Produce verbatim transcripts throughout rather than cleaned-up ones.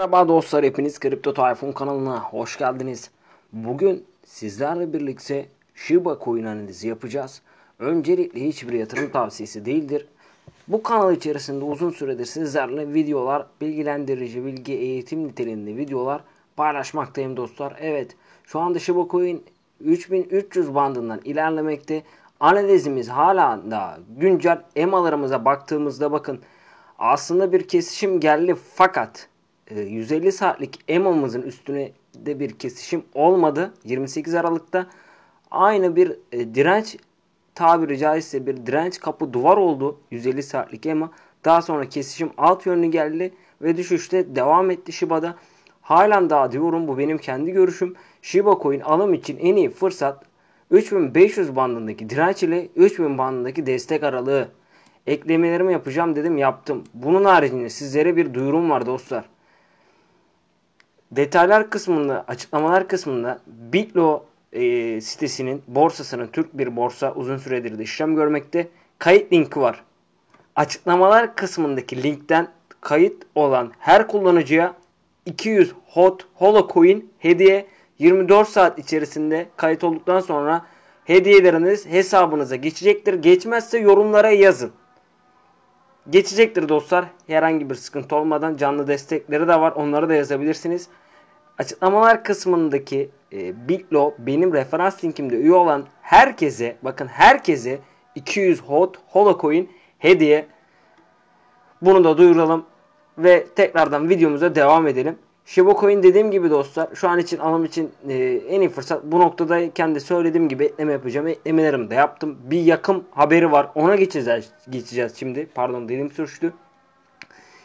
Merhaba dostlar, hepiniz Kripto Typhoon kanalına hoş geldiniz. Bugün sizlerle birlikte Shiba Coin analizi yapacağız. Öncelikle hiçbir yatırım tavsiyesi değildir. Bu kanal içerisinde uzun süredir sizlerle videolar, bilgilendirici, bilgi, eğitim niteliğinde videolar paylaşmaktayım dostlar. Evet, şu anda Shiba Coin üç bin üç yüz bandından ilerlemekte. Analizimiz hala da güncel. E M A'larımıza baktığımızda bakın aslında bir kesişim geldi, fakat yüz elli saatlik E M A'mızın üstüne de bir kesişim olmadı. yirmi sekiz Aralık'ta aynı bir direnç, tabiri caizse bir direnç kapı duvar oldu yüz elli saatlik E M A. Daha sonra kesişim alt yönlü geldi ve düşüşte devam etti Shiba'da. Halen daha diyorum, bu benim kendi görüşüm, Shiba Coin alım için en iyi fırsat üç bin beş yüz bandındaki direnç ile üç bin bandındaki destek aralığı. Eklemelerimi yapacağım dedim, yaptım. Bunun haricinde sizlere bir duyurum var dostlar. Detaylar kısmında, açıklamalar kısmında Bitlo e, sitesinin, borsasının, Türk bir borsa, uzun süredir de işlem görmekte, kayıt linki var. Açıklamalar kısmındaki linkten kayıt olan her kullanıcıya iki yüz Hot Holocoin hediye, yirmi dört saat içerisinde kayıt olduktan sonra hediyeleriniz hesabınıza geçecektir. Geçmezse yorumlara yazın. Geçecektir dostlar. Herhangi bir sıkıntı olmadan canlı destekleri de var. Onları da yazabilirsiniz. Açıklamalar kısmındaki e, Bitlo benim referans linkimde üye olan herkese, bakın herkese iki yüz Hot Holocoin hediye. Bunu da duyuralım ve tekrardan videomuza devam edelim. Shiba Coin dediğim gibi dostlar şu an için alım için e, en iyi fırsat. Bu noktada kendi söylediğim gibi ekleme yapacağım. Eklemelerimi de yaptım. Bir yakın haberi var. Ona geçeceğiz, geçeceğiz şimdi. Pardon, dediğim sürçtü.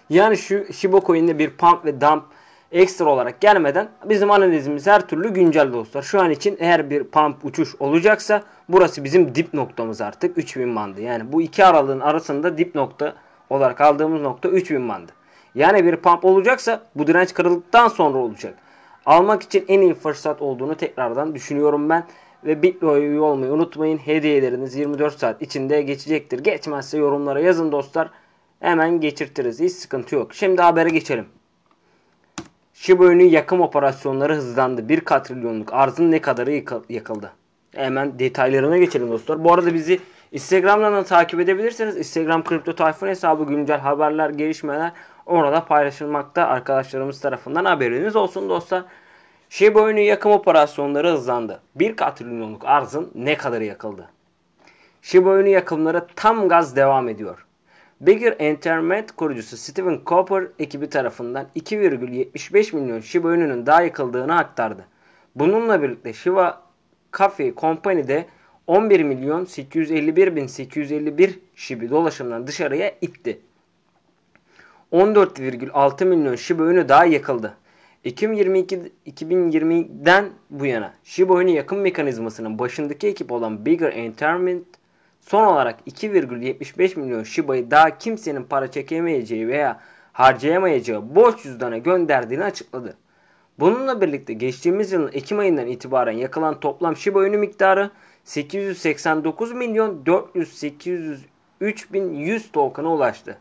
Yani şu Shiba Coin'de bir pump ve dump ekstra olarak gelmeden bizim analizimiz her türlü güncel dostlar. Şu an için eğer bir pump uçuş olacaksa burası bizim dip noktamız artık üç bin bandı. Yani bu iki aralığın arasında dip nokta olarak aldığımız nokta üç bin bandı. Yani bir pump olacaksa bu direnç kırıldıktan sonra olacak. Almak için en iyi fırsat olduğunu tekrardan düşünüyorum ben. Ve Bitlo'ya üye olmayı unutmayın. Hediyeleriniz yirmi dört saat içinde geçecektir. Geçmezse yorumlara yazın dostlar. Hemen geçirtiriz. Hiç sıkıntı yok. Şimdi habere geçelim. Shiba Inu yakım operasyonları hızlandı. bir katrilyonluk arzın ne kadarı yakıldı? Hemen detaylarına geçelim dostlar. Bu arada bizi Instagram'dan da takip edebilirsiniz. Instagram Kripto Typhoon hesabı güncel haberler, gelişmeler orada paylaşılmakta, arkadaşlarımız tarafından haberiniz olsun dostlar. Shiba Inu yakım operasyonları hızlandı. bir katrilyonluk arzın ne kadarı yakıldı? Shiba Inu yakımları tam gaz devam ediyor. Bigger Entertainment kurucusu Stephen Cooper ekibi tarafından iki virgül yetmiş beş milyon Shiba Inu'nun daha yakıldığını aktardı. Bununla birlikte Shiba Coffee Company'de on bir milyon sekiz yüz elli bir bin sekiz yüz elli bir Shiba dolaşımdan dışarıya itti. on dört virgül altı milyon Shiba Inu daha yakıldı. Ekim yirmi iki, iki bin yirmi'den bu yana Shiba Inu yakım mekanizmasının başındaki ekip olan Bigger Entertainment son olarak iki virgül yetmiş beş milyon Shiba'yı daha kimsenin para çekemeyeceği veya harcayamayacağı borç cüzdanına gönderdiğini açıkladı. Bununla birlikte geçtiğimiz yılın Ekim ayından itibaren yakılan toplam Shiba Inu miktarı sekiz yüz seksen dokuz milyon dört yüz üç bin yüz token'a ulaştı.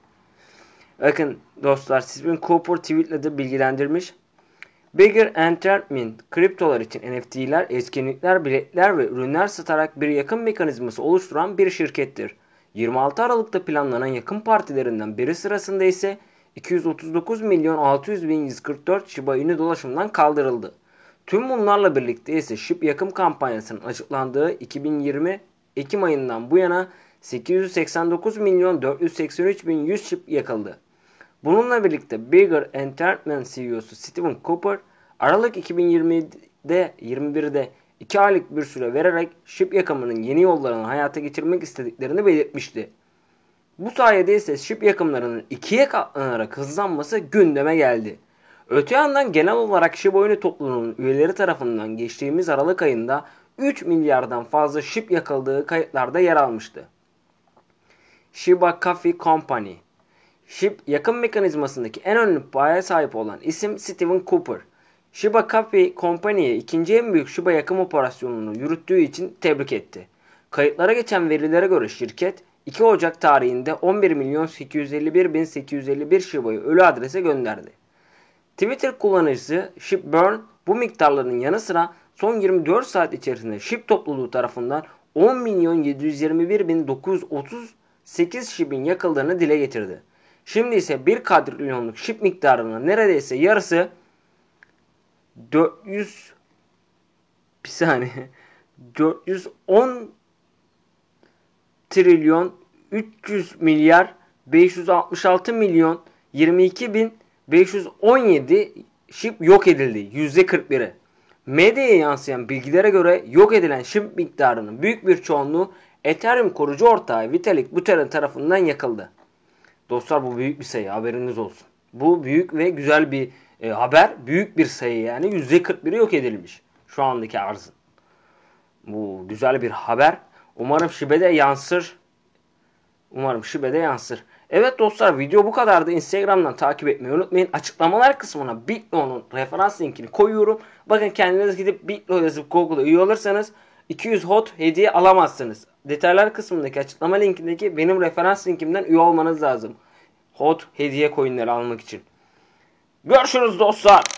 Bakın dostlar, Stephen Cooper tweetle de bilgilendirmiş. Bigger Entertainment kriptolar için N F T'ler, etkinlikler, biletler ve ürünler satarak bir yakın mekanizması oluşturan bir şirkettir. yirmi altı Aralık'ta planlanan yakın partilerinden biri sırasında ise iki yüz otuz dokuz milyon altı yüz bin yüz kırk dört Shiba Inu dolaşımdan kaldırıldı. Tüm bunlarla birlikte ise S H I B yakım kampanyasının açıklandığı iki bin yirmi Ekim ayından bu yana sekiz yüz seksen dokuz milyon dört yüz seksen üç bin yüz S H I B yakıldı. Bununla birlikte Bigger Entertainment C E O'su Stephen Cooper, Aralık iki bin yirmi'de, yirmi bir'de iki aylık bir süre vererek S H I B yakımının yeni yollarını hayata geçirmek istediklerini belirtmişti. Bu sayede ise S H I B yakımlarının ikiye katlanarak hızlanması gündeme geldi. Öte yandan genel olarak Shiba Inu toplumunun üyeleri tarafından geçtiğimiz Aralık ayında üç milyardan fazla S H I B yakıldığı kayıtlarda yer almıştı. Shiba Coffee Company, S H I B yakın mekanizmasındaki en önemli paya sahip olan isim Stephen Cooper. Shiba Coffee Company'ye ikinci en büyük Shiba yakım operasyonunu yürüttüğü için tebrik etti. Kayıtlara geçen verilere göre şirket iki Ocak tarihinde on bir milyon sekiz yüz elli bir bin sekiz yüz elli bir Shiba'yı ölü adrese gönderdi. Twitter kullanıcısı Shipburn bu miktarların yanı sıra son yirmi dört saat içerisinde Shib topluluğu tarafından on milyon yedi yüz yirmi bir bin dokuz yüz otuz sekiz Shib'in yakıldığını dile getirdi. Şimdi ise bir kadrilyonluk Shib miktarının neredeyse yarısı dört yüz bir saniye dört yüz on trilyon üç yüz milyar beş yüz altmış altı milyon yirmi iki bin beş yüz on yedi Shib yok edildi. yüzde kırk biri. Medyaya yansıyan bilgilere göre yok edilen Shib miktarının büyük bir çoğunluğu Ethereum kurucu ortağı Vitalik Buterin tarafından yakıldı. Dostlar, bu büyük bir sayı, haberiniz olsun. Bu büyük ve güzel bir e, haber. Büyük bir sayı, yani yüzde kırk biri yok edilmiş şu andaki arzın. Bu güzel bir haber. Umarım Shib'e yansır. Umarım Shib'e yansır. Evet dostlar, video bu kadardı. Instagram'dan takip etmeyi unutmayın. Açıklamalar kısmına Bitlo'nun referans linkini koyuyorum. Bakın, kendiniz gidip Bitlo yazıp Google'a üye olursanız iki yüz hot hediye alamazsınız. Detaylar kısmındaki açıklama linkindeki benim referans linkimden üye olmanız lazım. Hot hediye coinleri almak için. Görüşürüz dostlar.